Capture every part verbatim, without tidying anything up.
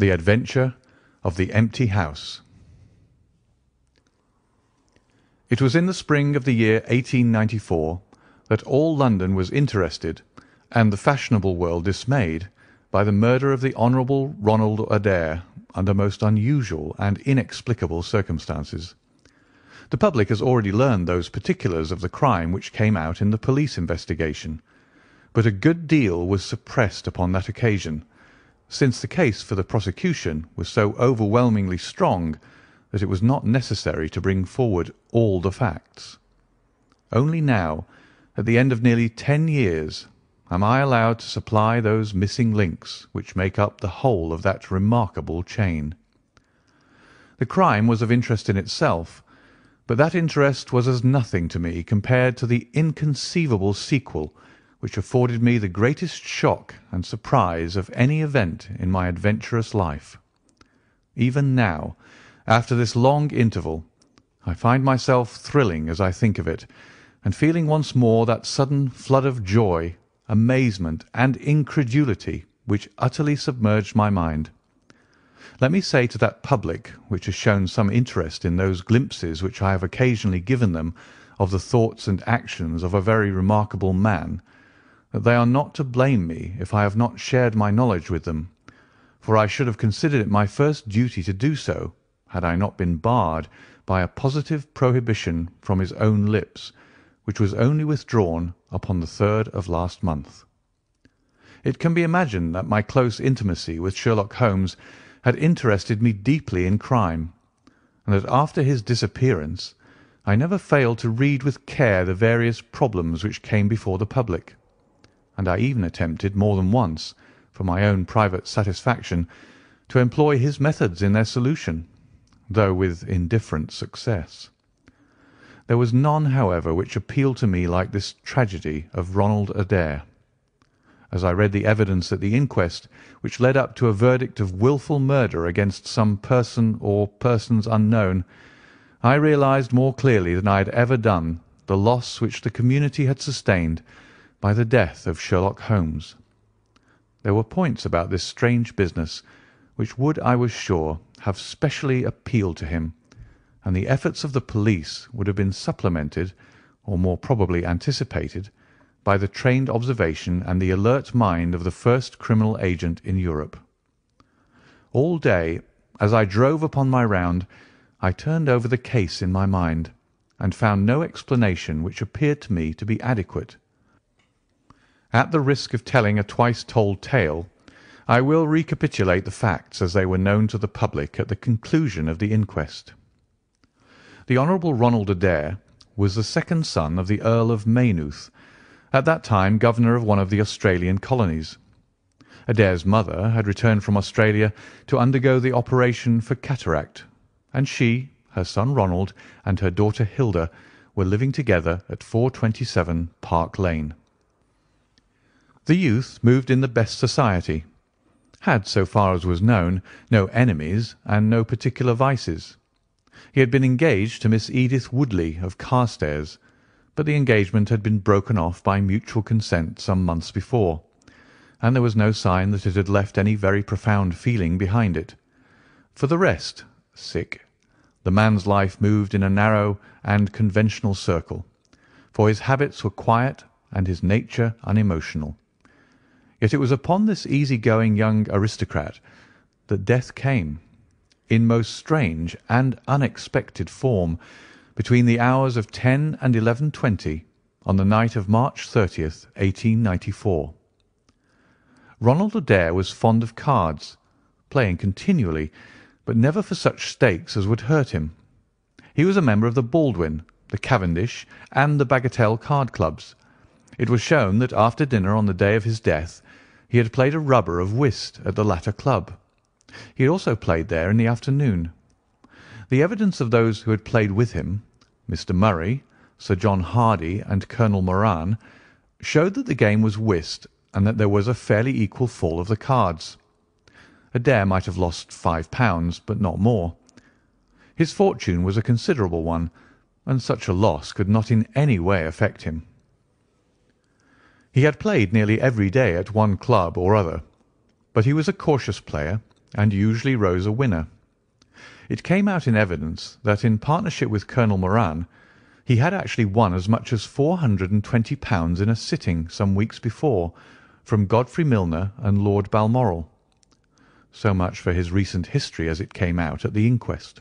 The Adventure of the Empty House. It was in the spring of the year eighteen ninety-four that all London was interested, and the fashionable world dismayed, by the murder of the Honourable Ronald Adair under most unusual and inexplicable circumstances. The public has already learned those particulars of the crime which came out in the police investigation, but a good deal was suppressed upon that occasion, since the case for the prosecution was so overwhelmingly strong that it was not necessary to bring forward all the facts. Only now, at the end of nearly ten years, am I allowed to supply those missing links which make up the whole of that remarkable chain. The crime was of interest in itself, but that interest was as nothing to me compared to the inconceivable sequel which afforded me the greatest shock and surprise of any event in my adventurous life. Even now, after this long interval, I find myself thrilling as I think of it, and feeling once more that sudden flood of joy, amazement, and incredulity which utterly submerged my mind. Let me say to that public which has shown some interest in those glimpses which I have occasionally given them of the thoughts and actions of a very remarkable man, that they are not to blame me if I have not shared my knowledge with them, for I should have considered it my first duty to do so, had I not been barred by a positive prohibition from his own lips, which was only withdrawn upon the third of last month. It can be imagined that my close intimacy with Sherlock Holmes had interested me deeply in crime, and that after his disappearance I never failed to read with care the various problems which came before the public, and I even attempted more than once, for my own private satisfaction, to employ his methods in their solution, though with indifferent success. There was none, however, which appealed to me like this tragedy of Ronald Adair. As I read the evidence at the inquest, which led up to a verdict of wilful murder against some person or persons unknown, I realized more clearly than I had ever done the loss which the community had sustained by the death of Sherlock Holmes. There were points about this strange business which would, I was sure, have specially appealed to him, and the efforts of the police would have been supplemented, or more probably anticipated, by the trained observation and the alert mind of the first criminal agent in Europe. All day, as I drove upon my round, I turned over the case in my mind, and found no explanation which appeared to me to be adequate. At the risk of telling a twice-told tale, I will recapitulate the facts as they were known to the public at the conclusion of the inquest. The Honourable Ronald Adair was the second son of the Earl of Maynooth, at that time governor of one of the Australian colonies. Adair's mother had returned from Australia to undergo the operation for cataract, and she, her son Ronald, and her daughter Hilda were living together at four twenty-seven Park Lane. The youth moved in the best society, had, so far as was known, no enemies and no particular vices. He had been engaged to Miss Edith Woodley of Carstairs, but the engagement had been broken off by mutual consent some months before, and there was no sign that it had left any very profound feeling behind it. For the rest, sick, the man's life moved in a narrow and conventional circle, for his habits were quiet and his nature unemotional. Yet it was upon this easy-going young aristocrat that death came, in most strange and unexpected form, between the hours of ten and eleven twenty on the night of March thirtieth, eighteen ninety-four. Ronald Adair was fond of cards, playing continually, but never for such stakes as would hurt him. He was a member of the Baldwin, the Cavendish, and the Bagatelle card clubs. It was shown that after dinner on the day of his death he had played a rubber of whist at the latter club. He had also played there in the afternoon. The evidence of those who had played with him, Mister Murray, Sir John Hardy, and Colonel Moran, showed that the game was whist and that there was a fairly equal fall of the cards. Adair might have lost five pounds, but not more. His fortune was a considerable one, and such a loss could not in any way affect him. He had played nearly every day at one club or other, but he was a cautious player and usually rose a winner. It came out in evidence that in partnership with Colonel Moran he had actually won as much as four hundred and twenty pounds in a sitting some weeks before from Godfrey Milner and Lord Balmoral. So much for his recent history as it came out at the inquest.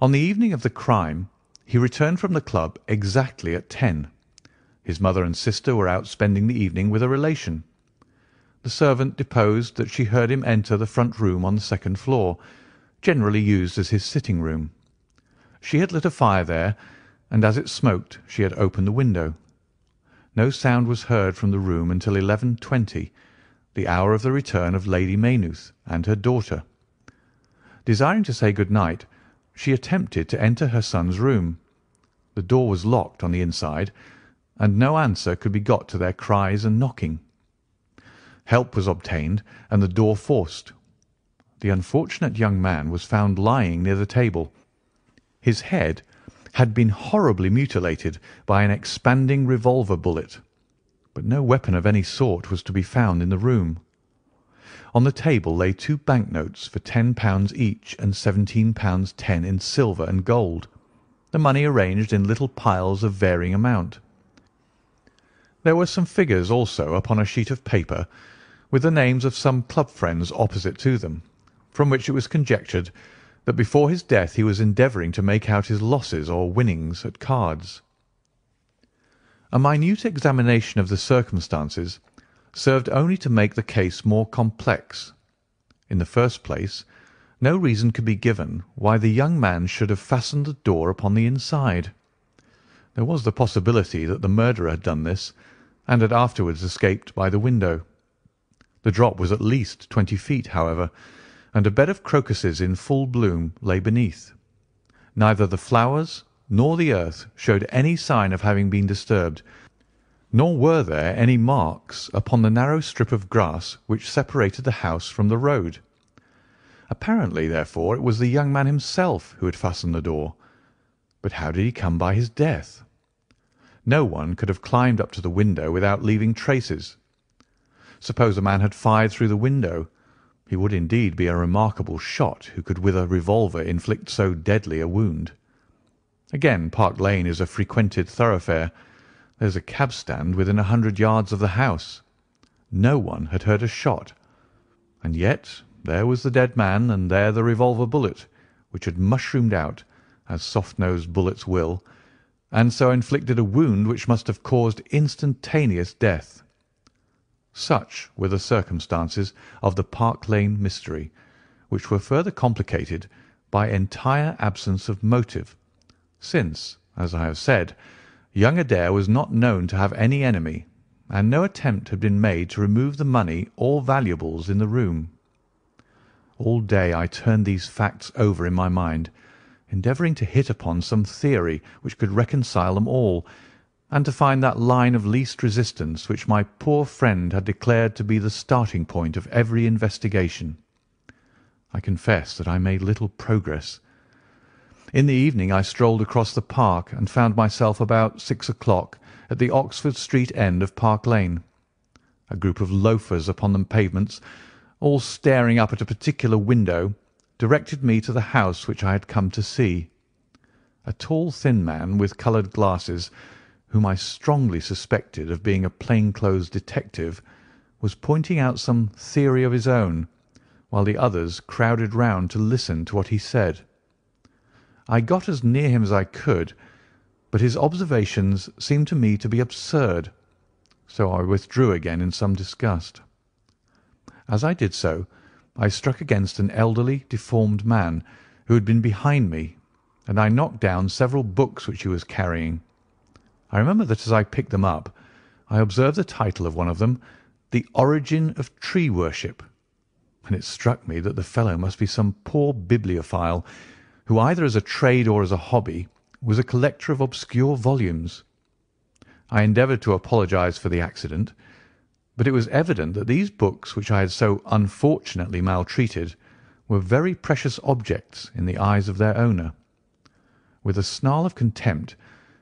On the evening of the crime he returned from the club exactly at ten. His mother and sister were out spending the evening with a relation. The servant deposed that she heard him enter the front room on the second floor, generally used as his sitting-room. She had lit a fire there, and as it smoked she had opened the window. No sound was heard from the room until eleven twenty, the hour of the return of Lady Maynooth and her daughter. Desiring to say good night, she attempted to enter her son's room. The door was locked on the inside, and no answer could be got to their cries and knocking. Help was obtained, and the door forced. The unfortunate young man was found lying near the table. His head had been horribly mutilated by an expanding revolver bullet, but no weapon of any sort was to be found in the room. On the table lay two banknotes for ten pounds each and seventeen pounds ten in silver and gold, the money arranged in little piles of varying amount. There were some figures also upon a sheet of paper, with the names of some club friends opposite to them, from which it was conjectured that before his death he was endeavouring to make out his losses or winnings at cards. A minute examination of the circumstances served only to make the case more complex. In the first place, no reason could be given why the young man should have fastened the door upon the inside. There was the possibility that the murderer had done this, and had afterwards escaped by the window. The drop was at least twenty feet, however, and a bed of crocuses in full bloom lay beneath. Neither the flowers nor the earth showed any sign of having been disturbed, nor were there any marks upon the narrow strip of grass which separated the house from the road. Apparently, therefore, it was the young man himself who had fastened the door. But how did he come by his death? No one could have climbed up to the window without leaving traces. Suppose a man had fired through the window, he would indeed be a remarkable shot who could with a revolver inflict so deadly a wound. Again, Park Lane is a frequented thoroughfare. There's a cab stand within a hundred yards of the house. No one had heard a shot, and yet there was the dead man, and there the revolver bullet, which had mushroomed out, as soft-nosed bullets will, and so inflicted a wound which must have caused instantaneous death. Such were the circumstances of the Park Lane mystery, which were further complicated by entire absence of motive, since, as I have said, young Adair was not known to have any enemy, and no attempt had been made to remove the money or valuables in the room. All day I turned these facts over in my mind, endeavouring to hit upon some theory which could reconcile them all, and to find that line of least resistance which my poor friend had declared to be the starting point of every investigation. I confess that I made little progress. In the evening I strolled across the park and found myself about six o'clock at the Oxford Street end of Park Lane. A group of loafers upon the pavements, all staring up at a particular window, directed me to the house which I had come to see. A tall, thin man with coloured glasses, whom I strongly suspected of being a plain-clothes detective, was pointing out some theory of his own, while the others crowded round to listen to what he said. I got as near him as I could, but his observations seemed to me to be absurd, so I withdrew again in some disgust. As I did so, I struck against an elderly, deformed man who had been behind me, and I knocked down several books which he was carrying. I remember that as I picked them up, I observed the title of one of them, "The Origin of Tree Worship," and it struck me that the fellow must be some poor bibliophile who either as a trade or as a hobby was a collector of obscure volumes. I endeavoured to apologise for the accident, but it was evident that these books which I had so unfortunately maltreated were very precious objects in the eyes of their owner. With a snarl of contempt,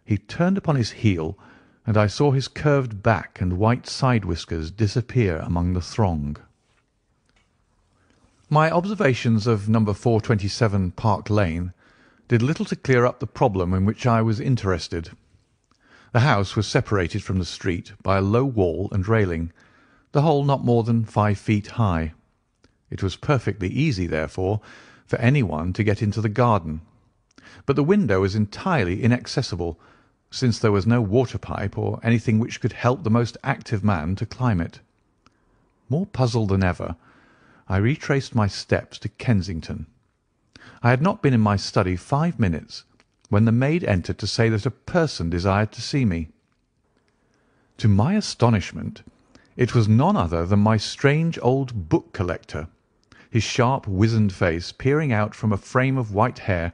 he turned upon his heel, and I saw his curved back and white side whiskers disappear among the throng. My observations of number four twenty-seven Park Lane did little to clear up the problem in which I was interested. The house was separated from the street by a low wall and railing, the whole not more than five feet high. It was perfectly easy, therefore, for anyone to get into the garden, but the window was entirely inaccessible, since there was no water pipe or anything which could help the most active man to climb it. More puzzled than ever, I retraced my steps to Kensington. I had not been in my study five minutes when the maid entered to say that a person desired to see me. To my astonishment, it was none other than my strange old book collector, his sharp, wizened face peering out from a frame of white hair,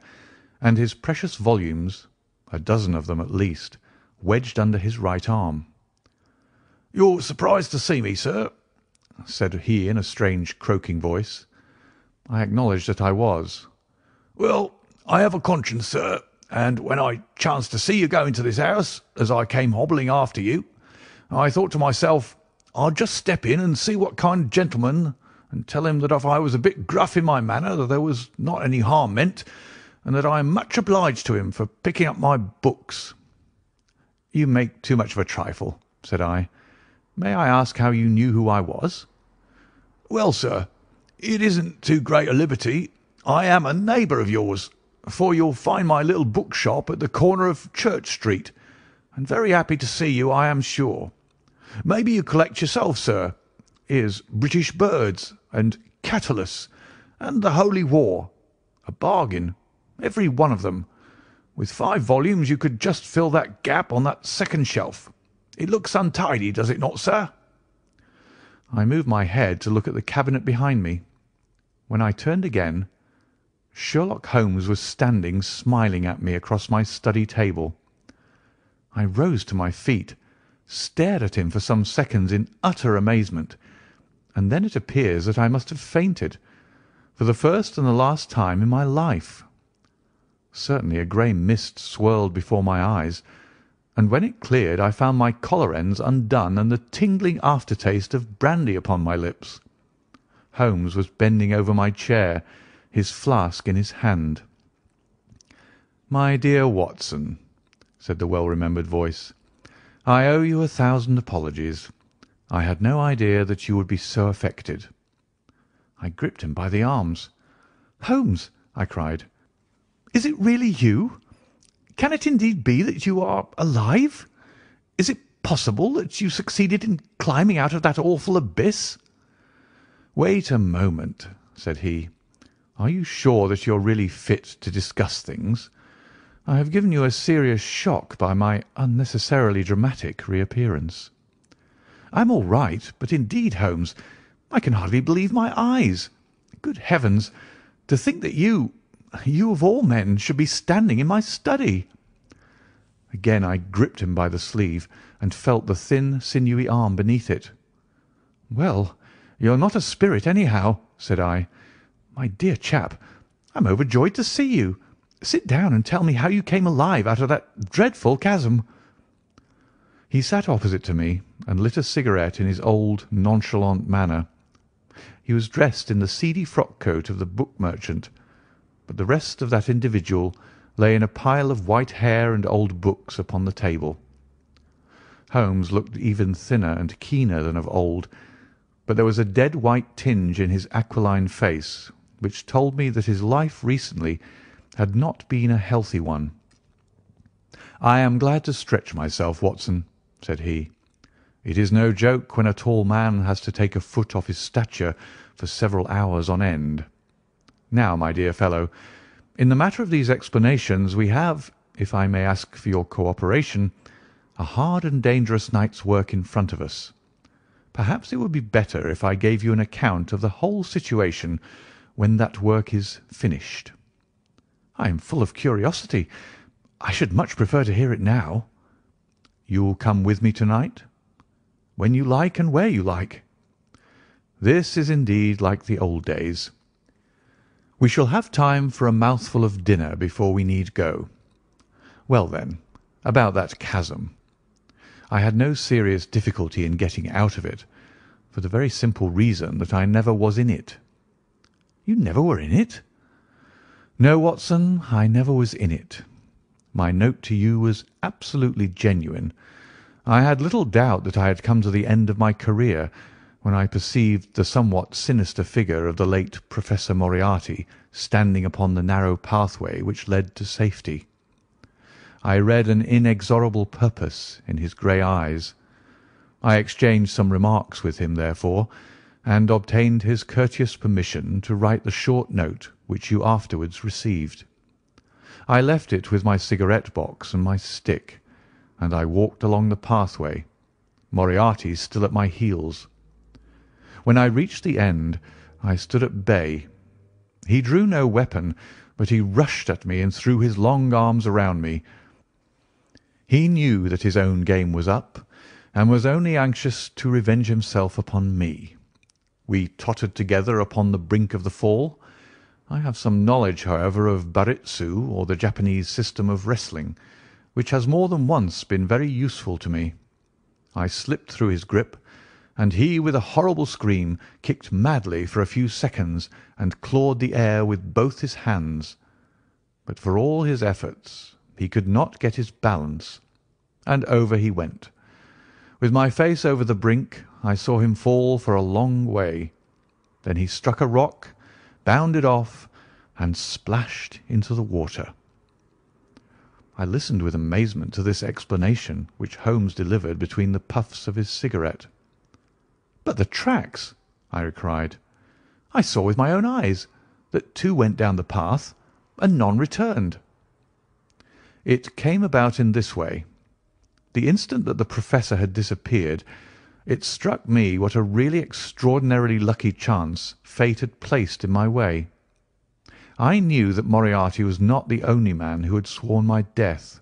and his precious volumes, a dozen of them at least, wedged under his right arm. "You're surprised to see me, sir?" said he in a strange, croaking voice. I acknowledged that I was. "Well, I have a conscience, sir, and when I chanced to see you go into this house, as I came hobbling after you, I thought to myself, I'll just step in and see what kind of gentleman, and tell him that if I was a bit gruff in my manner, that there was not any harm meant, and that I am much obliged to him for picking up my books." "You make too much of a trifle," said I. "May I ask how you knew who I was?" "Well, sir, it isn't too great a liberty. I am a neighbour of yours, for you'll find my little bookshop at the corner of Church Street, and very happy to see you, I am sure. Maybe you collect yourself, sir. Here's British Birds and Catullus and the Holy War, a bargain, every one of them. With five volumes you could just fill that gap on that second shelf. It looks untidy, does it not, sir?" I moved my head to look at the cabinet behind me. When I turned again, Sherlock Holmes was standing smiling at me across my study table. I rose to my feet, stared at him for some seconds in utter amazement, and then it appears that I must have fainted, for the first and the last time in my life. Certainly a grey mist swirled before my eyes, and when it cleared I found my collar ends undone and the tingling aftertaste of brandy upon my lips. Holmes was bending over my chair, his flask in his hand. "My dear Watson," said the well-remembered voice, "I owe you a thousand apologies. I had no idea that you would be so affected." I gripped him by the arms. "Holmes," I cried, "is it really you? Can it indeed be that you are alive? Is it possible that you succeeded in climbing out of that awful abyss?" "Wait a moment," said he. "Are you sure that you are really fit to discuss things? I have given you a serious shock by my unnecessarily dramatic reappearance." "I am all right, but indeed, Holmes, I can hardly believe my eyes. Good heavens, to think that you... You of all men should be standing in my study." Again I gripped him by the sleeve and felt the thin, sinewy arm beneath it. "Well, you're not a spirit, anyhow," said I. "My dear chap, I'm overjoyed to see you. Sit down and tell me how you came alive out of that dreadful chasm." He sat opposite to me and lit a cigarette in his old, nonchalant manner. He was dressed in the seedy frock-coat of the book merchant, but the rest of that individual lay in a pile of white hair and old books upon the table. Holmes looked even thinner and keener than of old, but there was a dead white tinge in his aquiline face, which told me that his life recently had not been a healthy one. "I am glad to stretch myself, Watson," said he. "It is no joke when a tall man has to take a foot off his stature for several hours on end. Now, my dear fellow, in the matter of these explanations we have, if I may ask for your cooperation, a hard and dangerous night's work in front of us. Perhaps it would be better if I gave you an account of the whole situation when that work is finished." "I am full of curiosity. I should much prefer to hear it now." "You will come with me to-night?" "When you like and where you like." "This is indeed like the old days. We shall have time for a mouthful of dinner before we need go. Well, then, about that chasm. I had no serious difficulty in getting out of it, for the very simple reason that I never was in it." You never were in it?" "No, Watson, I never was in it. My note to you was absolutely genuine. I had little doubt that I had come to the end of my career when I perceived the somewhat sinister figure of the late Professor Moriarty standing upon the narrow pathway which led to safety. I read an inexorable purpose in his grey eyes. I exchanged some remarks with him, therefore, and obtained his courteous permission to write the short note which you afterwards received. I left it with my cigarette box and my stick, and I walked along the pathway, Moriarty still at my heels. When I reached the end, I stood at bay. He drew no weapon, but he rushed at me and threw his long arms around me. He knew that his own game was up, and was only anxious to revenge himself upon me. We tottered together upon the brink of the fall. I have some knowledge, however, of baritsu, or the Japanese system of wrestling, which has more than once been very useful to me. I slipped through his grip, and he, with a horrible scream, kicked madly for a few seconds and clawed the air with both his hands. But for all his efforts, he could not get his balance, and over he went. With my face over the brink, I saw him fall for a long way. Then he struck a rock, bounded off, and splashed into the water." I listened with amazement to this explanation which Holmes delivered between the puffs of his cigarette. "But the tracks," I cried. "I saw with my own eyes that two went down the path and none returned." "It came about in this way. The instant that the professor had disappeared, it struck me what a really extraordinarily lucky chance fate had placed in my way. I knew that Moriarty was not the only man who had sworn my death.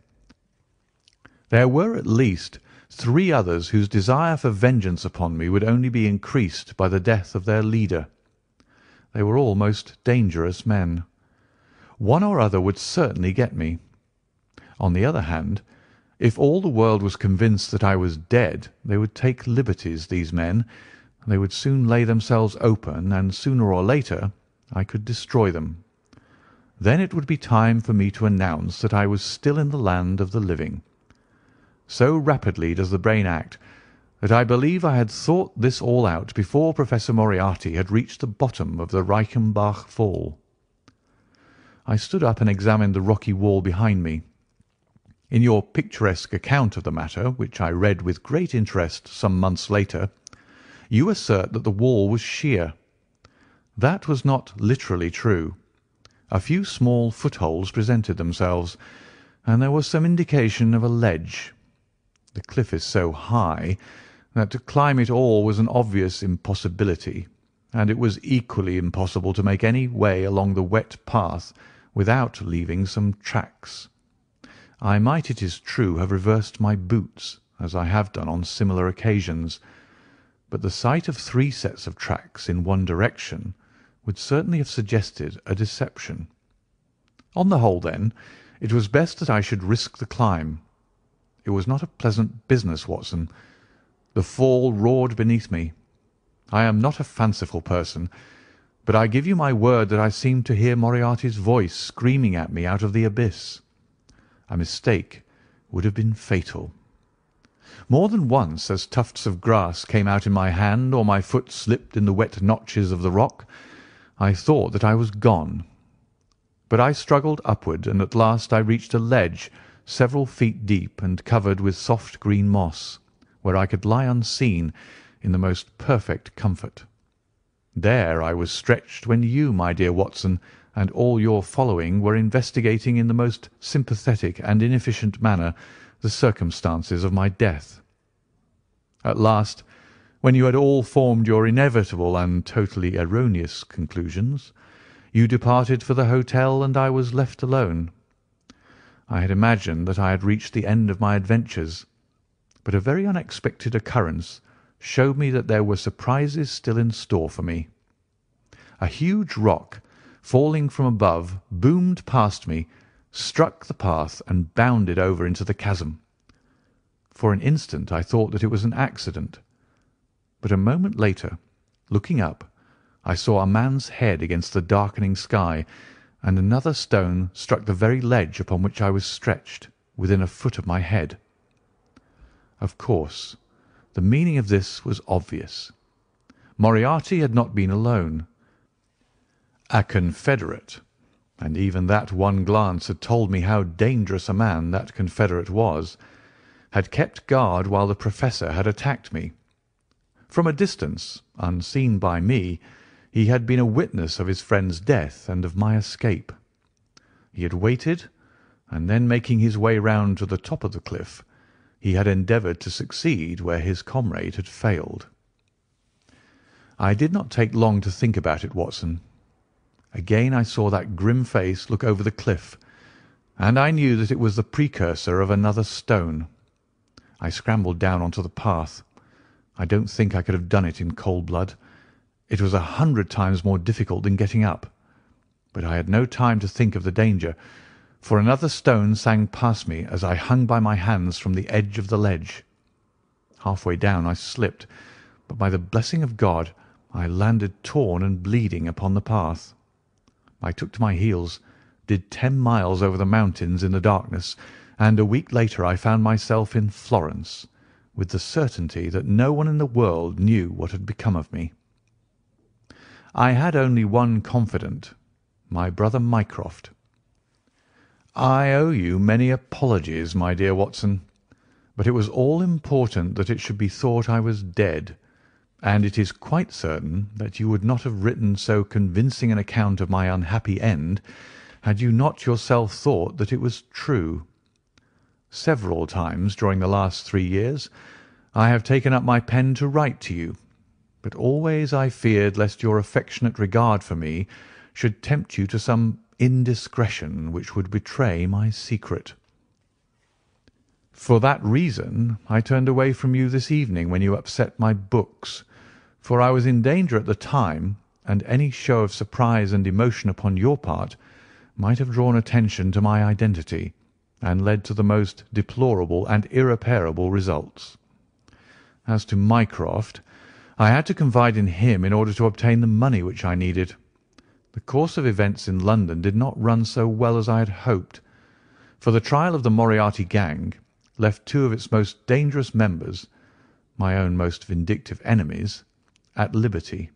There were at least three others whose desire for vengeance upon me would only be increased by the death of their leader. They were all most dangerous men. One or other would certainly get me. On the other hand, if all the world was convinced that I was dead, they would take liberties, these men. They would soon lay themselves open, and sooner or later I could destroy them. Then it would be time for me to announce that I was still in the land of the living. So rapidly does the brain act that I believe I had thought this all out before Professor Moriarty had reached the bottom of the Reichenbach Fall. I stood up and examined the rocky wall behind me. In your picturesque account of the matter, which I read with great interest some months later, you assert that the wall was sheer. That was not literally true. A few small footholds presented themselves, and there was some indication of a ledge. The cliff is so high that to climb it all was an obvious impossibility, and it was equally impossible to make any way along the wet path without leaving some tracks. I might, it is true, have reversed my boots, as I have done on similar occasions, but the sight of three sets of tracks in one direction would certainly have suggested a deception. On the whole, then, it was best that I should risk the climb. It was not a pleasant business, Watson. The fall roared beneath me. I am not a fanciful person, but I give you my word that I seemed to hear Moriarty's voice screaming at me out of the abyss. A mistake would have been fatal. More than once, as tufts of grass came out in my hand or my foot slipped in the wet notches of the rock, I thought that I was gone. But I struggled upward, and at last I reached a ledge several feet deep and covered with soft green moss, where I could lie unseen in the most perfect comfort. There I was stretched when you, my dear Watson, and all your following were investigating in the most sympathetic and inefficient manner the circumstances of my death. At last, when you had all formed your inevitable and totally erroneous conclusions, you departed for the hotel, and I was left alone. I had imagined that I had reached the end of my adventures, but a very unexpected occurrence showed me that there were surprises still in store for me. A huge rock, falling from above, boomed past me, struck the path, and bounded over into the chasm. For an instant I thought that it was an accident, but a moment later, looking up, I saw a man's head against the darkening sky, and another stone struck the very ledge upon which I was stretched, within a foot of my head. Of course, the meaning of this was obvious. Moriarty had not been alone. A confederate, and even that one glance had told me how dangerous a man that confederate was, had kept guard while the professor had attacked me. From a distance, unseen by me, he had been a witness of his friend's death and of my escape. He had waited, and then making his way round to the top of the cliff, he had endeavoured to succeed where his comrade had failed. I did not take long to think about it, Watson. Again I saw that grim face look over the cliff, and I knew that it was the precursor of another stone. I scrambled down onto the path. I don't think I could have done it in cold blood. It was a hundred times more difficult than getting up. But I had no time to think of the danger, for another stone sang past me as I hung by my hands from the edge of the ledge. Halfway down I slipped, but by the blessing of God I landed torn and bleeding upon the path. I took to my heels, did ten miles over the mountains in the darkness, and a week later I found myself in Florence, with the certainty that no one in the world knew what had become of me. I had only one confidant, my brother Mycroft. I owe you many apologies, my dear Watson, but it was all important that it should be thought I was dead, and it is quite certain that you would not have written so convincing an account of my unhappy end had you not yourself thought that it was true. Several times during the last three years I have taken up my pen to write to you, but always I feared lest your affectionate regard for me should tempt you to some indiscretion which would betray my secret. For that reason I turned away from you this evening when you upset my books, for I was in danger at the time, and any show of surprise and emotion upon your part might have drawn attention to my identity and led to the most deplorable and irreparable results. As to Mycroft, I had to confide in him in order to obtain the money which I needed. The course of events in London did not run so well as I had hoped, for the trial of the Moriarty gang left two of its most dangerous members, my own most vindictive enemies, at liberty.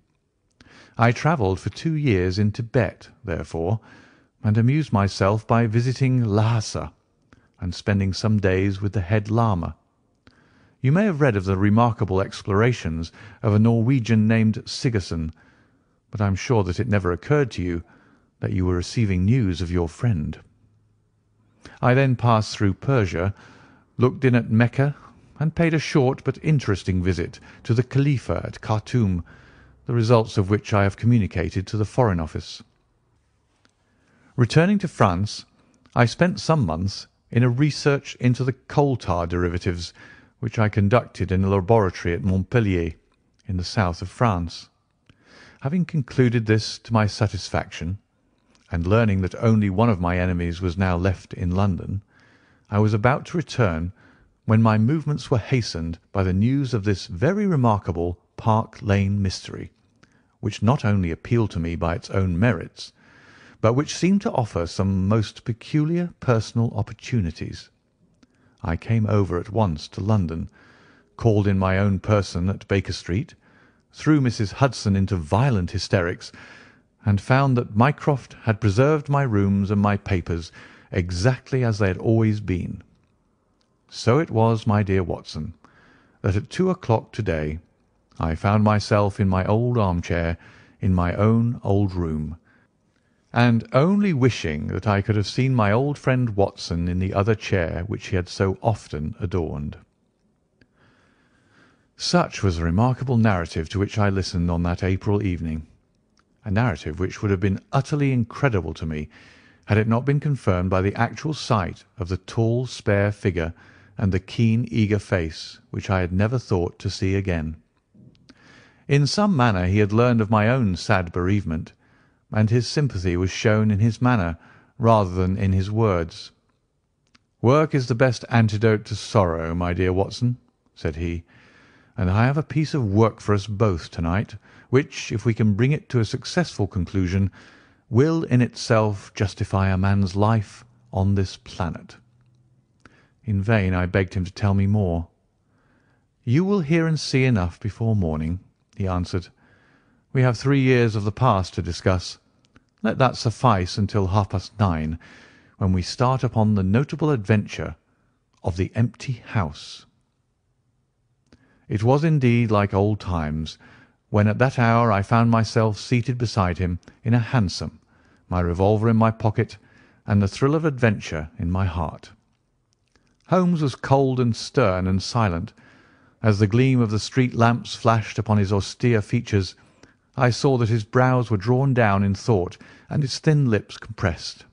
I travelled for two years in Tibet, therefore, and amused myself by visiting Lhasa and spending some days with the head lama. You may have read of the remarkable explorations of a Norwegian named Sigerson, but I am sure that it never occurred to you that you were receiving news of your friend. I then passed through Persia, looked in at Mecca, and paid a short but interesting visit to the Khalifa at Khartoum, the results of which I have communicated to the Foreign Office. Returning to France, I spent some months in a research into the coal-tar derivatives, which I conducted in a laboratory at Montpellier, in the south of France. Having concluded this to my satisfaction, and learning that only one of my enemies was now left in London, I was about to return when my movements were hastened by the news of this very remarkable Park Lane mystery, which not only appealed to me by its own merits, but which seemed to offer some most peculiar personal opportunities. I came over at once to London, called in my own person at Baker Street, threw Missus Hudson into violent hysterics, and found that Mycroft had preserved my rooms and my papers exactly as they had always been. So it was, my dear Watson, that at two o'clock to-day I found myself in my old armchair in my own old room, and only wishing that I could have seen my old friend Watson in the other chair which he had so often adorned. Such was the remarkable narrative to which I listened on that April evening, a narrative which would have been utterly incredible to me had it not been confirmed by the actual sight of the tall, spare figure and the keen, eager face which I had never thought to see again. In some manner he had learned of my own sad bereavement, and his sympathy was shown in his manner rather than in his words. "Work is the best antidote to sorrow, my dear Watson," said he, and I have a piece of work for us both to-night, which, if we can bring it to a successful conclusion, will in itself justify a man's life on this planet." In vain I begged him to tell me more. "You will hear and see enough before morning," he answered. "We have three years of the past to discuss. Let that suffice until half-past nine, when we start upon the notable adventure of the empty house." It was indeed like old times, when at that hour I found myself seated beside him in a hansom, my revolver in my pocket, and the thrill of adventure in my heart. Holmes was cold and stern and silent. As the gleam of the street lamps flashed upon his austere features, I saw that his brows were drawn down in thought and his thin lips compressed.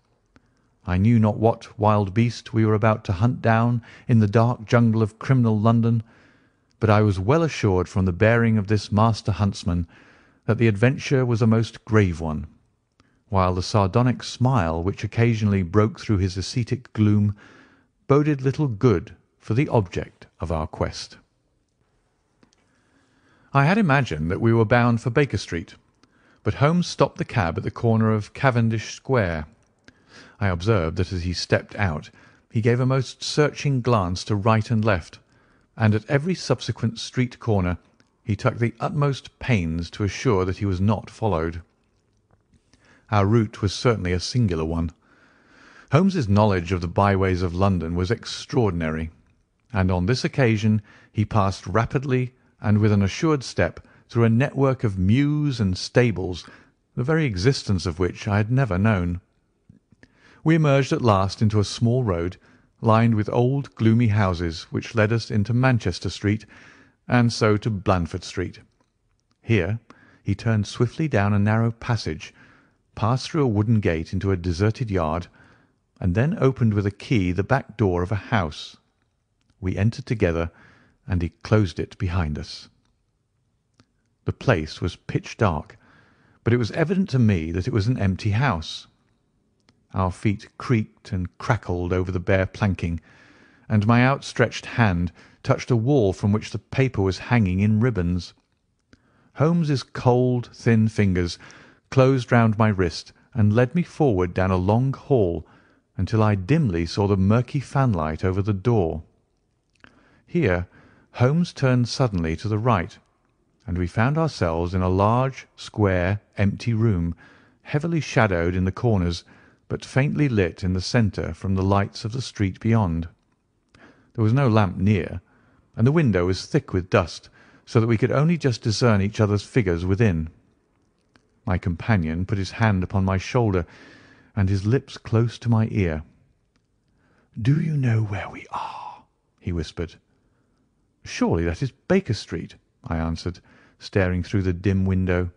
I knew not what wild beast we were about to hunt down in the dark jungle of criminal London, but I was well assured from the bearing of this master huntsman that the adventure was a most grave one, while the sardonic smile which occasionally broke through his ascetic gloom boded little good for the object of our quest. I had imagined that we were bound for Baker Street, but Holmes stopped the cab at the corner of Cavendish Square. I observed that as he stepped out, he gave a most searching glance to right and left, and at every subsequent street corner he took the utmost pains to assure that he was not followed. Our route was certainly a singular one. Holmes's knowledge of the byways of London was extraordinary, and on this occasion he passed rapidly and with an assured step through a network of mews and stables, the very existence of which I had never known. We emerged at last into a small road, lined with old, gloomy houses, which led us into Manchester Street, and so to Blandford Street. Here he turned swiftly down a narrow passage, passed through a wooden gate into a deserted yard, and then opened with a key the back door of a house. We entered together, and he closed it behind us. The place was pitch dark, but it was evident to me that it was an empty house. Our feet creaked and crackled over the bare planking, and my outstretched hand touched a wall from which the paper was hanging in ribbons. Holmes's cold, thin fingers closed round my wrist and led me forward down a long hall until I dimly saw the murky fanlight over the door. Here Holmes turned suddenly to the right, and we found ourselves in a large, square, empty room, heavily shadowed in the corners, but faintly lit in the centre from the lights of the street beyond. There was no lamp near, and the window was thick with dust, so that we could only just discern each other's figures within. My companion put his hand upon my shoulder, and his lips close to my ear. "Do you know where we are?" he whispered. "Surely that is Baker Street," I answered, staring through the dim window.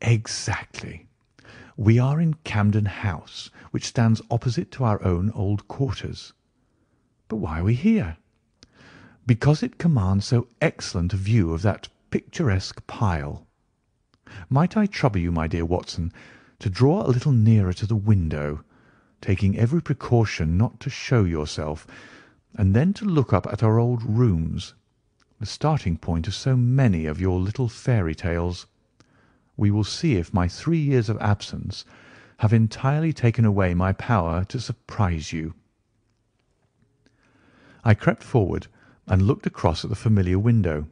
"Exactly. We are in Camden House, which stands opposite to our own old quarters. But why are we here? Because it commands so excellent a view of that picturesque pile. Might I trouble you, my dear Watson, to draw a little nearer to the window, taking every precaution not to show yourself, and then to look up at our old rooms, the starting point of so many of your little fairy tales. We will see if my three years of absence have entirely taken away my power to surprise you." I crept forward and looked across at the familiar window.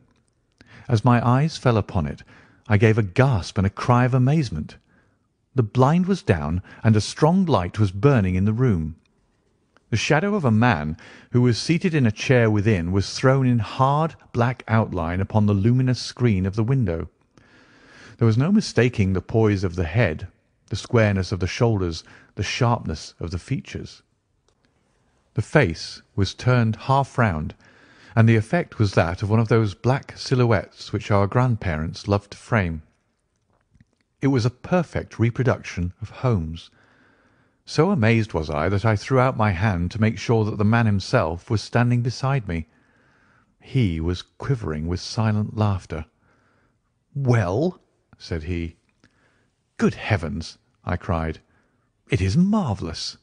As my eyes fell upon it, I gave a gasp and a cry of amazement. The blind was down, and a strong light was burning in the room. The shadow of a man who was seated in a chair within was thrown in hard black outline upon the luminous screen of the window. There was no mistaking the poise of the head, the squareness of the shoulders, the sharpness of the features. The face was turned half round, and the effect was that of one of those black silhouettes which our grandparents loved to frame. It was a perfect reproduction of Holmes. So amazed was I that I threw out my hand to make sure that the man himself was standing beside me. He was quivering with silent laughter. "Well," said he. "Good heavens!" I cried. "It is marvellous.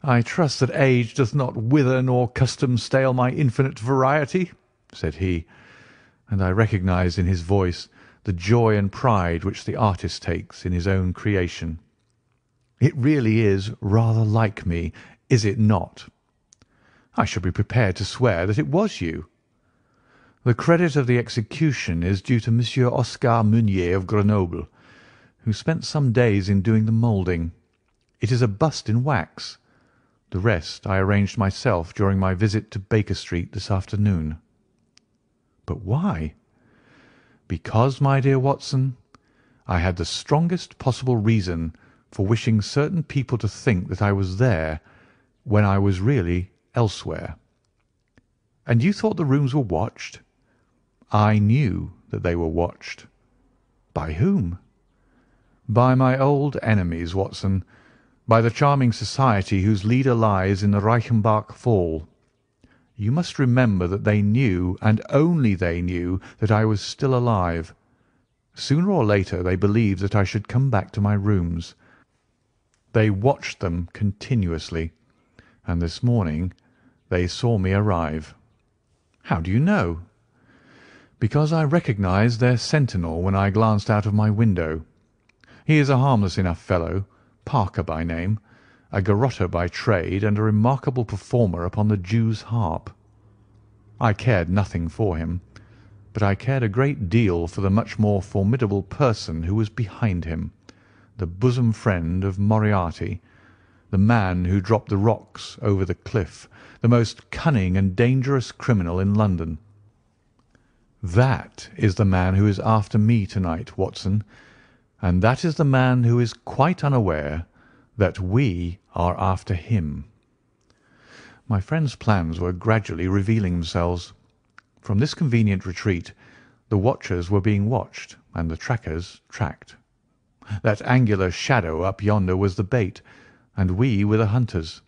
I trust that age doth not wither nor custom stale my infinite variety," said he. and I recognized in his voice the joy and pride which the artist takes in his own creation. It really is rather like me, is it not? I should be prepared to swear that it was you. The credit of the execution is due to Monsieur Oscar Meunier of Grenoble, who spent some days in doing the moulding. It is a bust in wax. The rest I arranged myself during my visit to Baker Street this afternoon. But why? Because, my dear Watson, I had the strongest possible reason for wishing certain people to think that I was there when I was really elsewhere. And you thought the rooms were watched? I knew that they were watched. By whom? By my old enemies, Watson, by the charming society whose leader lies in the Reichenbach Fall. You must remember that they knew, and only they knew, that I was still alive. Sooner or later they believed that I should come back to my rooms. They watched them continuously, and this morning they saw me arrive. How do you know? Because I recognized their sentinel when I glanced out of my window. He is a harmless enough fellow, Parker by name, a garrotter by trade, and a remarkable performer upon the Jew's harp. I cared nothing for him, but I cared a great deal for the much more formidable person who was behind him, the bosom friend of Moriarty, the man who dropped the rocks over the cliff, the most cunning and dangerous criminal in London. That is the man who is after me tonight, Watson, and that is the man who is quite unaware that we are after him. My friend's plans were gradually revealing themselves. From this convenient retreat, the watchers were being watched and the trackers tracked. That angular shadow up yonder was the bait, and we were the hunters.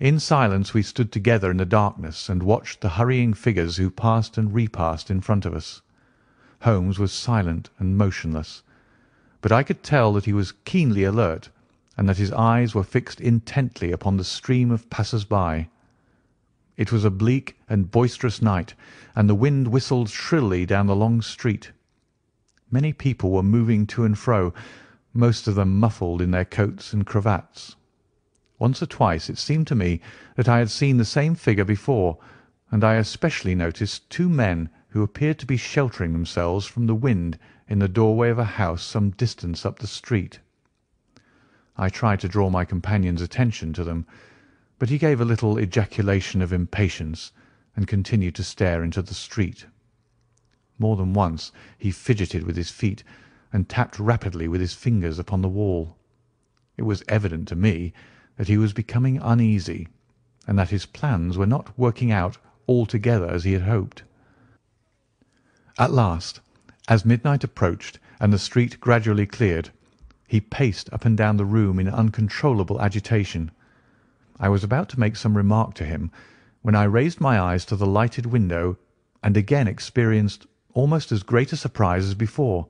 In silence we stood together in the darkness and watched the hurrying figures who passed and repassed in front of us. Holmes was silent and motionless, but I could tell that he was keenly alert and that his eyes were fixed intently upon the stream of passers-by. It was a bleak and boisterous night, and the wind whistled shrilly down the long street. Many people were moving to and fro, most of them muffled in their coats and cravats. Once or twice it seemed to me that I had seen the same figure before, and I especially noticed two men who appeared to be sheltering themselves from the wind in the doorway of a house some distance up the street. I tried to draw my companion's attention to them, but he gave a little ejaculation of impatience and continued to stare into the street. More than once he fidgeted with his feet and tapped rapidly with his fingers upon the wall. It was evident to me that he was becoming uneasy, and that his plans were not working out altogether as he had hoped. At last, as midnight approached and the street gradually cleared, he paced up and down the room in uncontrollable agitation. I was about to make some remark to him when I raised my eyes to the lighted window and again experienced almost as great a surprise as before.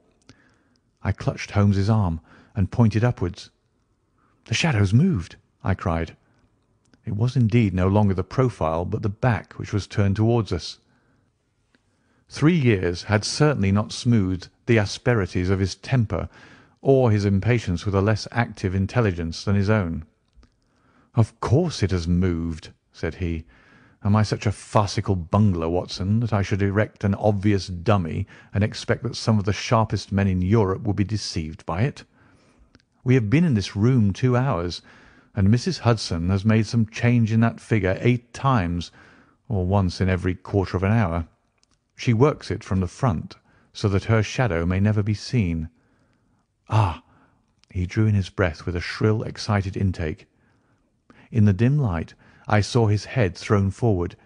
I clutched Holmes's arm and pointed upwards. "The shadows moved!" I cried. It was indeed no longer the profile, but the back which was turned towards us. Three years had certainly not smoothed the asperities of his temper or his impatience with a less active intelligence than his own. "Of course it has moved," said he. "Am I such a farcical bungler, Watson, that I should erect an obvious dummy and expect that some of the sharpest men in Europe will be deceived by it? We have been in this room two hours, and Missus Hudson has made some change in that figure eight times, or once in every quarter of an hour. She works it from the front, so that her shadow may never be seen. Ah!" He drew in his breath with a shrill, excited intake. In the dim light I saw his head thrown forward,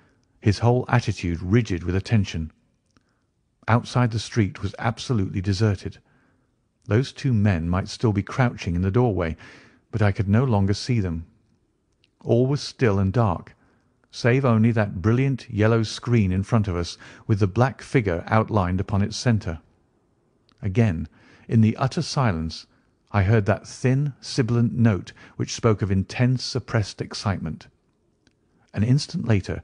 his whole attitude rigid with attention. Outside the street was absolutely deserted. Those two men might still be crouching in the doorway, but I could no longer see them. All was still and dark, save only that brilliant yellow screen in front of us, with the black figure outlined upon its centre. Again, in the utter silence, I heard that thin, sibilant note which spoke of intense, suppressed excitement. An instant later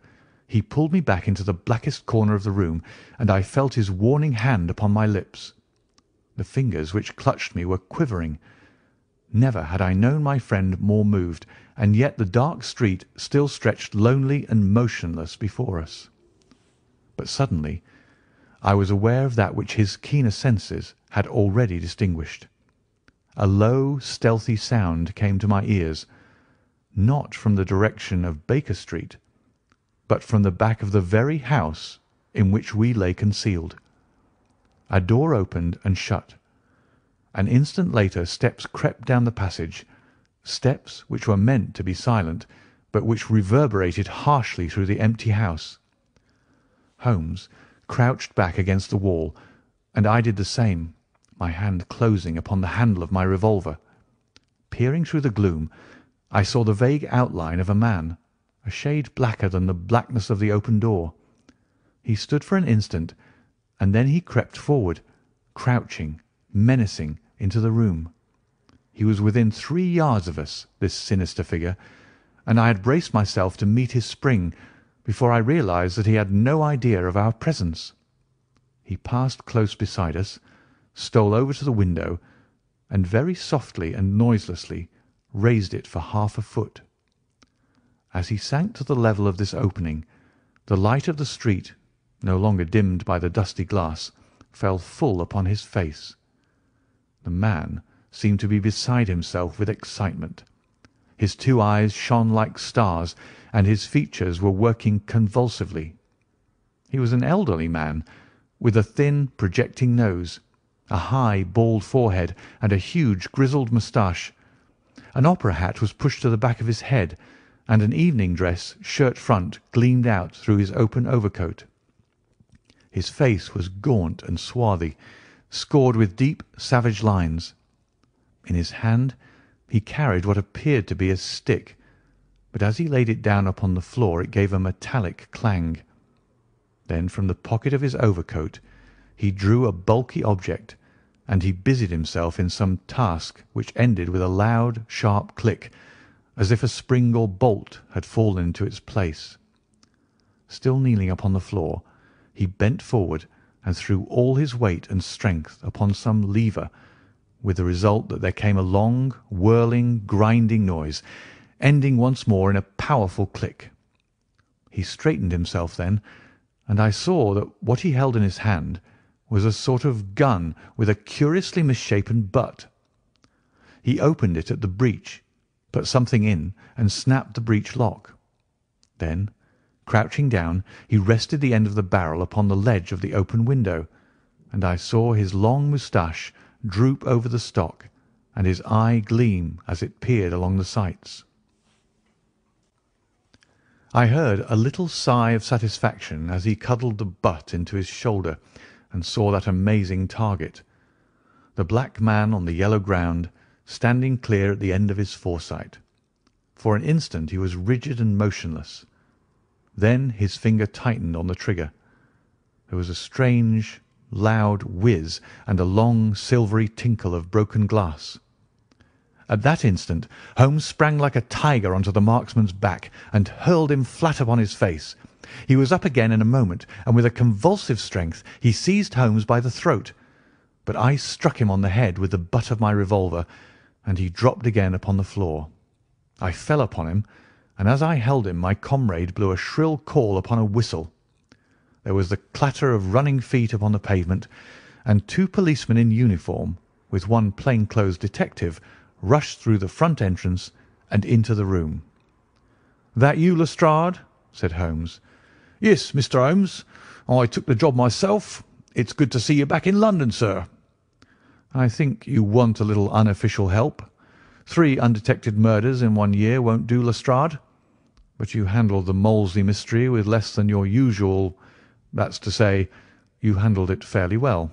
he pulled me back into the blackest corner of the room, and I felt his warning hand upon my lips. The fingers which clutched me were quivering. Never had I known my friend more moved, and yet the dark street still stretched lonely and motionless before us. But suddenly I was aware of that which his keener senses had already distinguished. A low, stealthy sound came to my ears, not from the direction of Baker Street, but from the back of the very house in which we lay concealed. A door opened and shut. An instant later steps crept down the passage, steps which were meant to be silent, but which reverberated harshly through the empty house. Holmes crouched back against the wall, and I did the same, my hand closing upon the handle of my revolver. Peering through the gloom, I saw the vague outline of a man, a shade blacker than the blackness of the open door. He stood for an instant, and then he crept forward, crouching, menacing, into the room. He was within three yards of us, this sinister figure, and I had braced myself to meet his spring before I realized that he had no idea of our presence. He passed close beside us, stole over to the window, and very softly and noiselessly raised it for half a foot. As he sank to the level of this opening, the light of the street, no longer dimmed by the dusty glass, fell full upon his face. The man seemed to be beside himself with excitement. His two eyes shone like stars, and his features were working convulsively. He was an elderly man, with a thin, projecting nose, a high, bald forehead, and a huge, grizzled moustache. An opera hat was pushed to the back of his head, and an evening dress, shirt front, gleamed out through his open overcoat. His face was gaunt and swarthy, scored with deep, savage lines. In his hand he carried what appeared to be a stick, but as he laid it down upon the floor it gave a metallic clang. Then from the pocket of his overcoat he drew a bulky object, and he busied himself in some task which ended with a loud, sharp click, as if a spring or bolt had fallen into its place. Still kneeling upon the floor, he bent forward and threw all his weight and strength upon some lever, with the result that there came a long, whirling, grinding noise, ending once more in a powerful click. He straightened himself then, and I saw that what he held in his hand was a sort of gun with a curiously misshapen butt. He opened it at the breech, put something in, and snapped the breech lock. Then, crouching down, he rested the end of the barrel upon the ledge of the open window, and I saw his long moustache droop over the stock, and his eye gleam as it peered along the sights. I heard a little sigh of satisfaction as he cuddled the butt into his shoulder, and saw that amazing target, the black man on the yellow ground, standing clear at the end of his foresight. For an instant he was rigid and motionless. Then his finger tightened on the trigger. There was a strange, loud whiz and a long, silvery tinkle of broken glass. At that instant Holmes sprang like a tiger onto the marksman's back and hurled him flat upon his face. He was up again in a moment, and with a convulsive strength he seized Holmes by the throat. But I struck him on the head with the butt of my revolver, and he dropped again upon the floor. I fell upon him, and as I held him my comrade blew a shrill call upon a whistle. There was the clatter of running feet upon the pavement, and two policemen in uniform, with one plain-clothes detective, rushed through the front entrance and into the room. "That you, Lestrade?" said Holmes. "Yes, Mister Holmes. I took the job myself. It's good to see you back in London, sir. I think you want a little unofficial help. Three undetected murders in one year won't do, Lestrade. But you handled the Molesey mystery with less than your usual... That's to say, you handled it fairly well."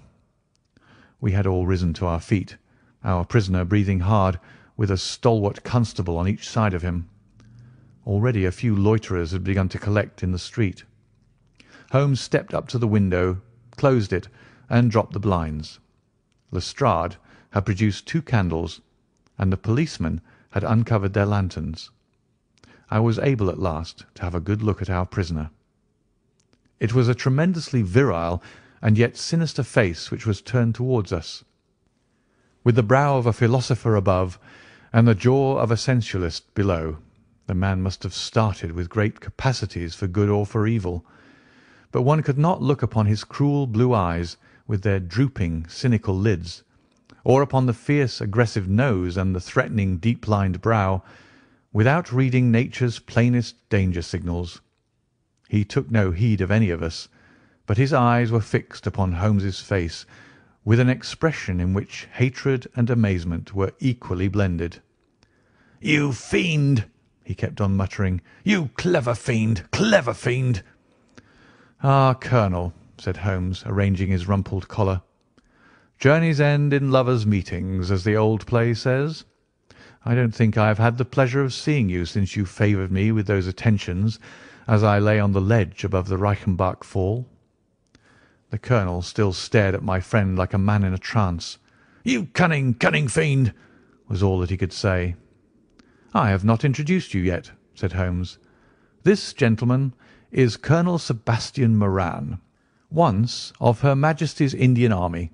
We had all risen to our feet, our prisoner breathing hard, with a stalwart constable on each side of him. Already a few loiterers had begun to collect in the street. Holmes stepped up to the window, closed it, and dropped the blinds. Lestrade had produced two candles, and the policemen had uncovered their lanterns. I was able at last to have a good look at our prisoner. It was a tremendously virile and yet sinister face which was turned towards us, with the brow of a philosopher above and the jaw of a sensualist below. The man must have started with great capacities for good or for evil, but one could not look upon his cruel blue eyes with their drooping, cynical lids, or upon the fierce, aggressive nose and the threatening, deep-lined brow, without reading nature's plainest danger signals. He took no heed of any of us, but his eyes were fixed upon Holmes's face with an expression in which hatred and amazement were equally blended. "You fiend!" he kept on muttering. "You clever fiend! Clever fiend!" "Ah, Colonel," said Holmes, arranging his rumpled collar, "journeys end in lovers' meetings, as the old play says. I don't think I have had the pleasure of seeing you since you favoured me with those attentions as I lay on the ledge above the Reichenbach Fall." The colonel still stared at my friend like a man in a trance. "You cunning, cunning fiend!" was all that he could say. "I have not introduced you yet," said Holmes. "This gentleman is Colonel Sebastian Moran, once of Her Majesty's Indian Army,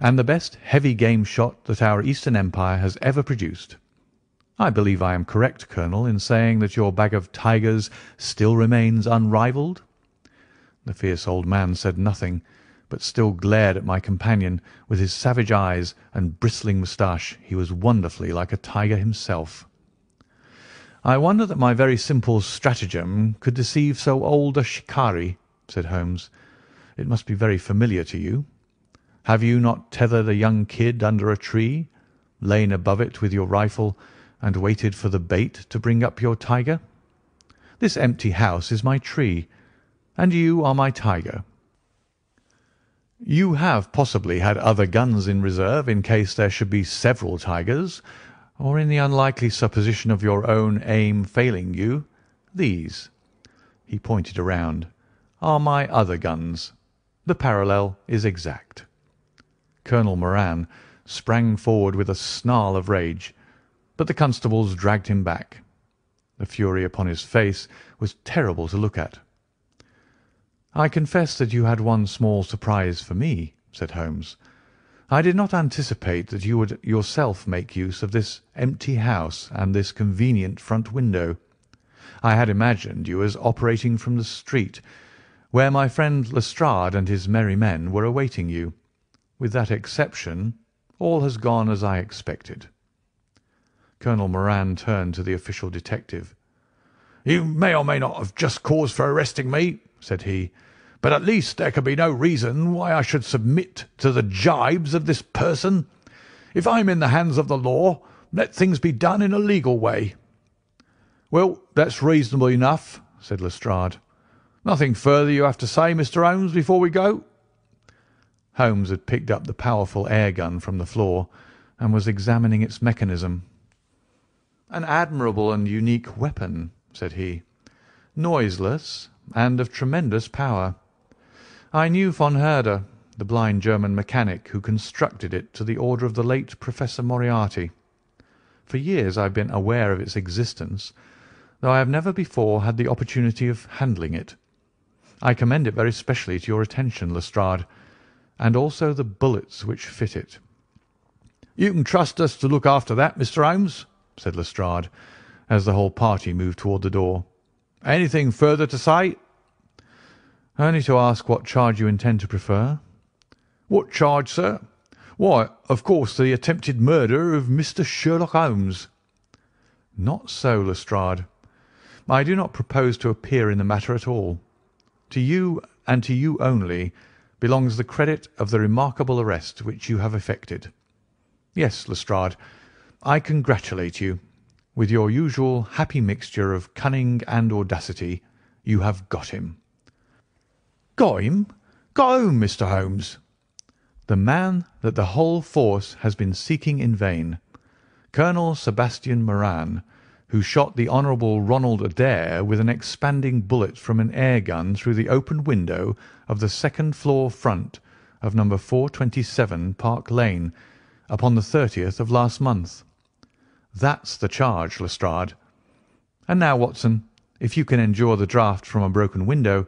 and the best heavy game shot that our Eastern Empire has ever produced. I believe I am correct, Colonel, in saying that your bag of tigers still remains unrivalled?" The fierce old man said nothing, but still glared at my companion with his savage eyes and bristling moustache. He was wonderfully like a tiger himself. "I wonder that my very simple stratagem could deceive so old a shikari," said Holmes. "It must be very familiar to you. Have you not tethered a young kid under a tree, lain above it with your rifle, and waited for the bait to bring up your tiger? This empty house is my tree, and you are my tiger. You have possibly had other guns in reserve in case there should be several tigers, or in the unlikely supposition of your own aim failing you. These," he pointed around, "are my other guns. The parallel is exact." Colonel Moran sprang forward with a snarl of rage, but the constables dragged him back. The fury upon his face was terrible to look at. "I confess that you had one small surprise for me," said Holmes. "I did not anticipate that you would yourself make use of this empty house and this convenient front window. I had imagined you as operating from the street, where my friend Lestrade and his merry men were awaiting you. With that exception, all has gone as I expected." Colonel Moran turned to the official detective. "You may or may not have just cause for arresting me," said he, "but at least there can be no reason why I should submit to the jibes of this person. If I am in the hands of the law, let things be done in a legal way." "Well, that's reasonable enough," said Lestrade. "Nothing further you have to say, Mister Holmes, before we go?" Holmes had picked up the powerful air gun from the floor and was examining its mechanism. "An admirable and unique weapon," said he, "noiseless and of tremendous power. I knew von Herder, the blind German mechanic who constructed it to the order of the late Professor Moriarty. For years I have been aware of its existence, though I have never before had the opportunity of handling it. I commend it very specially to your attention, Lestrade, and also the bullets which fit it." "You can trust us to look after that, Mister Holmes," said Lestrade, as the whole party moved toward the door. "Anything further to say?" "Only to ask what charge you intend to prefer." "What charge, sir? Why, of course, the attempted murder of Mister Sherlock Holmes." "Not so, Lestrade. I do not propose to appear in the matter at all. To you, and to you only, belongs the credit of the remarkable arrest which you have effected. Yes, Lestrade, I congratulate you. With your usual happy mixture of cunning and audacity, you have got him." "Got him? Got whom, Mister Holmes?" "The man that the whole force has been seeking in vain, Colonel Sebastian Moran, who shot the Honourable Ronald Adair with an expanding bullet from an air gun through the open window of the second-floor front of number four twenty-seven Park Lane upon the thirtieth of last month. That's the charge, Lestrade. And now, Watson, if you can endure the draught from a broken window,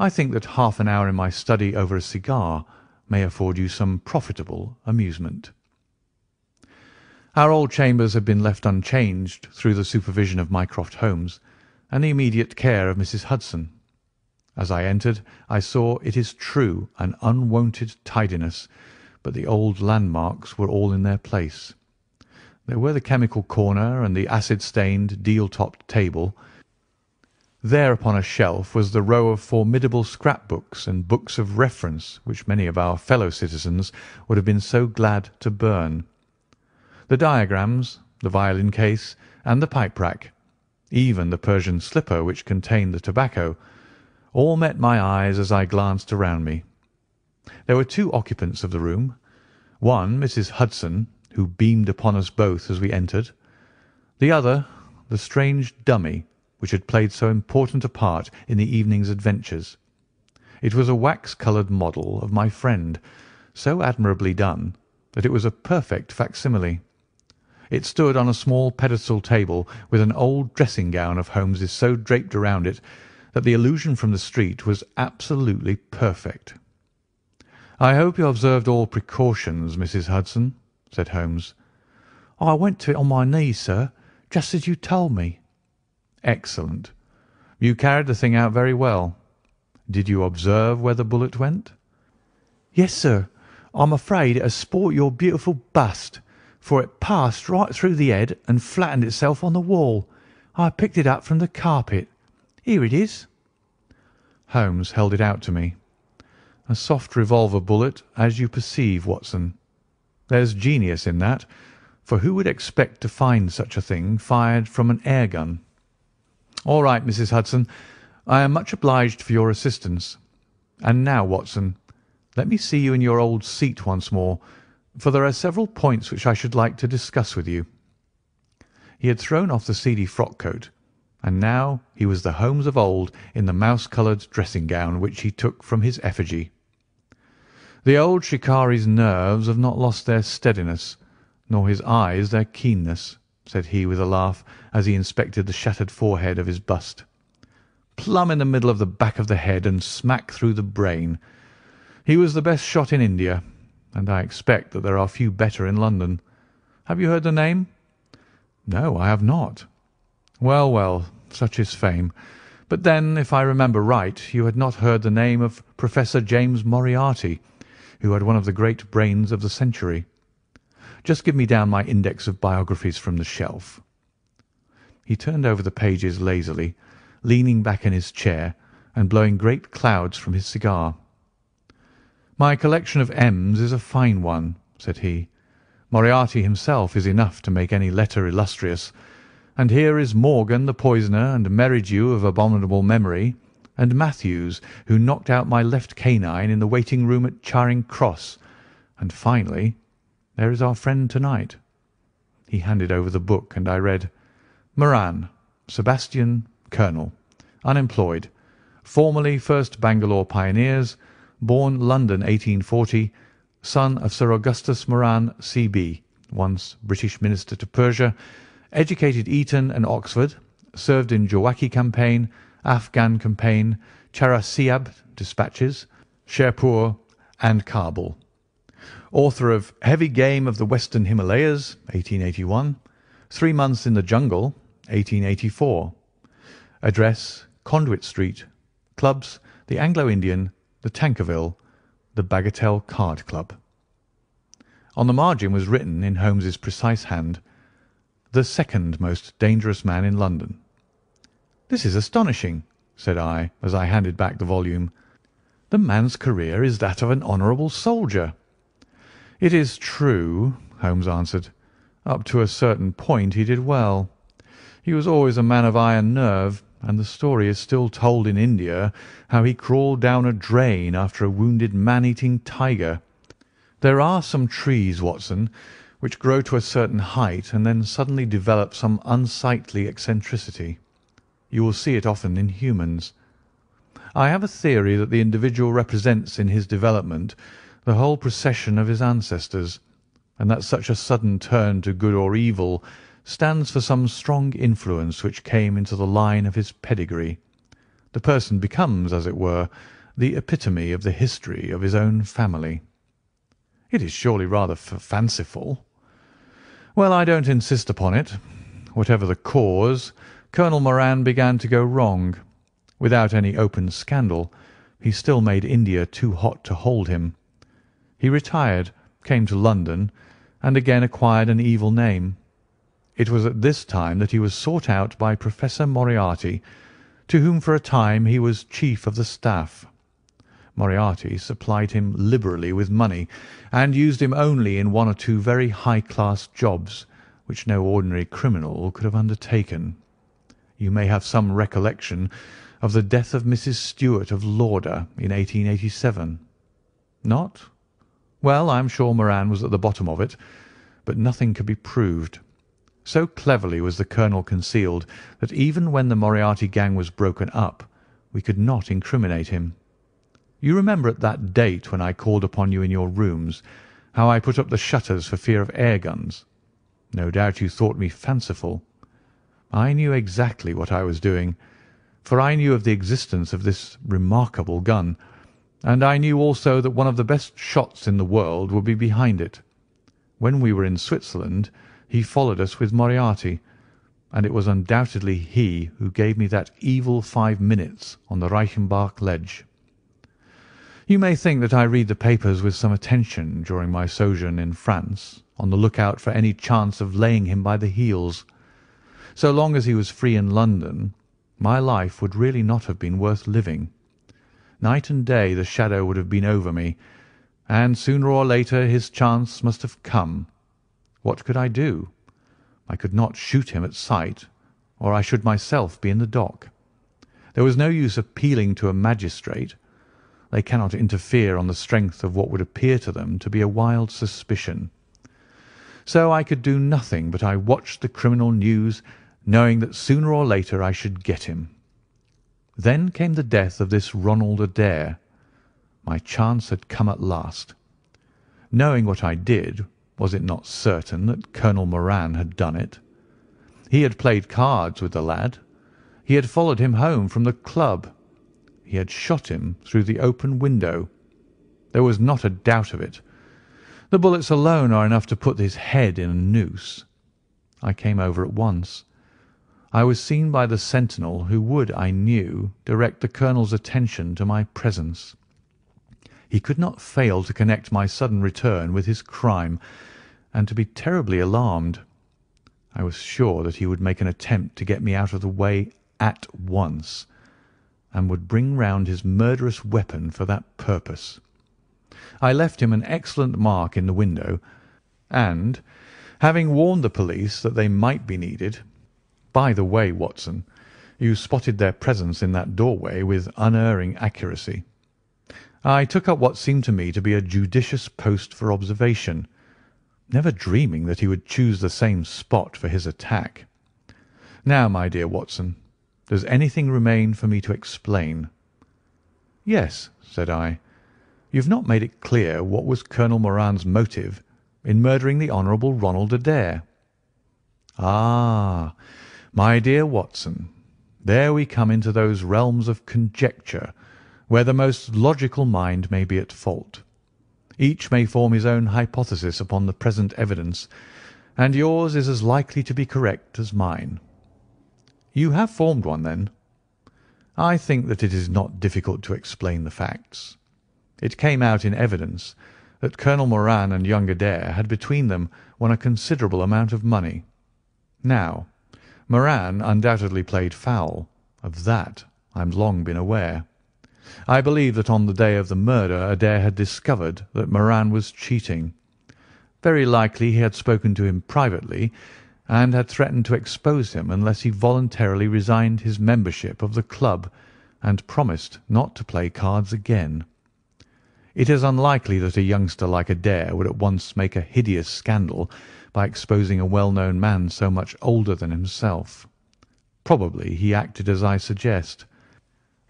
I think that half an hour in my study over a cigar may afford you some profitable amusement. Our old chambers had been left unchanged through the supervision of Mycroft Holmes and the immediate care of Missus Hudson. As I entered, I saw, it is true, an unwonted tidiness, but the old landmarks were all in their place. There were the chemical corner and the acid-stained, deal-topped table. There upon a shelf was the row of formidable scrap-books and books of reference which many of our fellow-citizens would have been so glad to burn. The diagrams, the violin case, and the pipe-rack, even the Persian slipper which contained the tobacco, all met my eyes as I glanced around me. There were two occupants of the room, one Missus Hudson, who beamed upon us both as we entered, the other, the strange dummy which had played so important a part in the evening's adventures. It was a wax-coloured model of my friend, so admirably done that it was a perfect facsimile. It stood on a small pedestal table with an old dressing-gown of Holmes's so draped around it that the illusion from the street was absolutely perfect. "I hope you observed all precautions, Missus Hudson," said Holmes. "I went to it on my knees, sir, just as you told me." "Excellent. You carried the thing out very well. Did you observe where the bullet went?" "Yes, sir. I'm afraid it has spoilt your beautiful bust, for it passed right through the head and flattened itself on the wall. I picked it up from the carpet. Here it is." Holmes held it out to me. "A soft revolver bullet, as you perceive, Watson. There's genius in that, for who would expect to find such a thing fired from an air-gun? All right, Missus Hudson, I am much obliged for your assistance. And now, Watson, let me see you in your old seat once more, for there are several points which I should like to discuss with you." He had thrown off the seedy frock-coat, and now he was the Holmes of old in the mouse-coloured dressing-gown which he took from his effigy. The old shikari's nerves have not lost their steadiness, nor his eyes their keenness, said he with a laugh, as he inspected the shattered forehead of his bust. "Plumb in the middle of the back of the head and smack through the brain. He was the best shot in India, and I expect that there are few better in London. Have you heard the name?" "No, I have not." "Well, well, such is fame. But then, if I remember right, you had not heard the name of Professor James Moriarty, who had one of the great brains of the century. Just give me down my index of biographies from the shelf." He turned over the pages lazily, leaning back in his chair and blowing great clouds from his cigar. "My collection of M's is a fine one," said he. "Moriarty himself is enough to make any letter illustrious. And here is Morgan the poisoner, and Meridew of abominable memory, and Matthews, who knocked out my left canine in the waiting-room at Charing Cross, and finally, there is our friend tonight." He handed over the book, and I read, "Moran, Sebastian, Colonel, unemployed, formerly first Bangalore Pioneers, born London eighteen forty, son of Sir Augustus Moran, C B, once British Minister to Persia, educated Eton and Oxford, served in Jawaki campaign, Afghan campaign, Charasiab dispatches, Sherpur, and Kabul. Author of Heavy Game of the Western Himalayas, eighteen eighty-one, Three Months in the Jungle, eighteen eighty-four. Address, Conduit Street. Clubs, the Anglo-Indian, the Tankerville, the Bagatelle Card Club." On the margin was written in Holmes's precise hand, "The second most dangerous man in London." "This is astonishing," said I, as I handed back the volume. "The man's career is that of an honourable soldier." "It is true," Holmes answered. "Up to a certain point he did well. He was always a man of iron nerve, and the story is still told in India how he crawled down a drain after a wounded man-eating tiger. There are some trees, Watson, which grow to a certain height and then suddenly develop some unsightly eccentricity. You will see it often in humans. I have a theory that the individual represents in his development the whole procession of his ancestors, and that such a sudden turn to good or evil stands for some strong influence which came into the line of his pedigree. the person becomes, as it were, the epitome of the history of his own family. It is surely rather f- fanciful. Well, I don't insist upon it. Whatever the cause, Colonel Moran began to go wrong. Without any open scandal, he still made India too hot to hold him. He retired, came to London, and again acquired an evil name. It was at this time that he was sought out by Professor Moriarty, to whom for a time he was chief of the staff. Moriarty supplied him liberally with money, and used him only in one or two very high-class jobs, which no ordinary criminal could have undertaken. You may have some recollection of the death of Missus Stewart of Lauder in eighteen eighty-seven. Not? Well, I am sure Moran was at the bottom of it, but nothing could be proved. So cleverly was the colonel concealed that even when the Moriarty gang was broken up, we could not incriminate him. You remember at that date when I called upon you in your rooms, how I put up the shutters for fear of air-guns. No doubt you thought me fanciful. I knew exactly what I was doing, for I knew of the existence of this remarkable gun, and I knew also that one of the best shots in the world would be behind it. When we were in Switzerland, he followed us with Moriarty, and it was undoubtedly he who gave me that evil five minutes on the Reichenbach ledge. You may think that I read the papers with some attention during my sojourn in France, on the lookout for any chance of laying him by the heels. So long as he was free in London, my life would really not have been worth living. Night and day the shadow would have been over me, and sooner or later his chance must have come. What could I do? I could not shoot him at sight, or I should myself be in the dock. There was no use appealing to a magistrate. They cannot interfere on the strength of what would appear to them to be a wild suspicion. So I could do nothing, but I watched the criminal news, knowing that sooner or later I should get him. Then came the death of this Ronald Adair. My chance had come at last. Knowing what I did, was it not certain that Colonel Moran had done it? He had played cards with the lad. He had followed him home from the club. He had shot him through the open window. There was not a doubt of it. The bullets alone are enough to put his head in a noose. I came over at once. I was seen by the sentinel, who would, I knew, direct the colonel's attention to my presence. He could not fail to connect my sudden return with his crime, and to be terribly alarmed. I was sure that he would make an attempt to get me out of the way at once, and would bring round his murderous weapon for that purpose. I left him an excellent mark in the window, and, having warned the police that they might be needed, by the way, Watson, you spotted their presence in that doorway with unerring accuracy. I took up what seemed to me to be a judicious post for observation, never dreaming that he would choose the same spot for his attack. Now, my dear Watson, does anything remain for me to explain? Yes, said I. You've not made it clear what was Colonel Moran's motive in murdering the Honourable Ronald Adair. Ah! My dear Watson, there we come into those realms of conjecture where the most logical mind may be at fault. Each may form his own hypothesis upon the present evidence, and yours is as likely to be correct as mine. You have formed one, then? I think that it is not difficult to explain the facts. It came out in evidence that Colonel Moran and young Adair had between them won a considerable amount of money. Now, Moran undoubtedly played foul. Of that I have long been aware. I believe that on the day of the murder Adair had discovered that Moran was cheating. Very likely he had spoken to him privately, and had threatened to expose him unless he voluntarily resigned his membership of the club, and promised not to play cards again. It is unlikely that a youngster like Adair would at once make a hideous scandal by exposing a well-known man so much older than himself. Probably he acted as I suggest.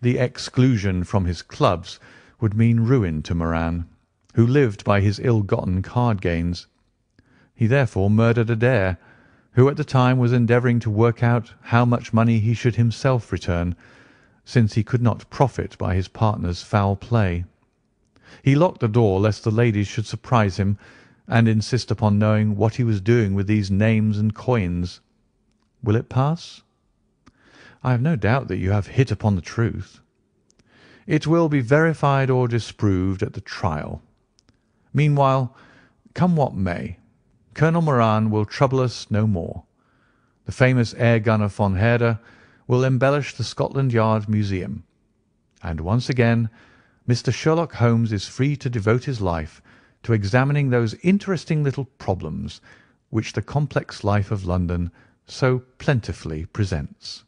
The exclusion from his clubs would mean ruin to Moran, who lived by his ill-gotten card gains. He therefore murdered Adair, who at the time was endeavouring to work out how much money he should himself return, since he could not profit by his partner's foul play. He locked the door lest the ladies should surprise him and insist upon knowing what he was doing with these names and coins. Will it pass? I have no doubt that you have hit upon the truth. It will be verified or disproved at the trial. Meanwhile, come what may, Colonel Moran will trouble us no more. The famous air-gunner von Herder will embellish the Scotland Yard Museum. And once again, Mister Sherlock Holmes is free to devote his life to examining those interesting little problems which the complex life of London so plentifully presents.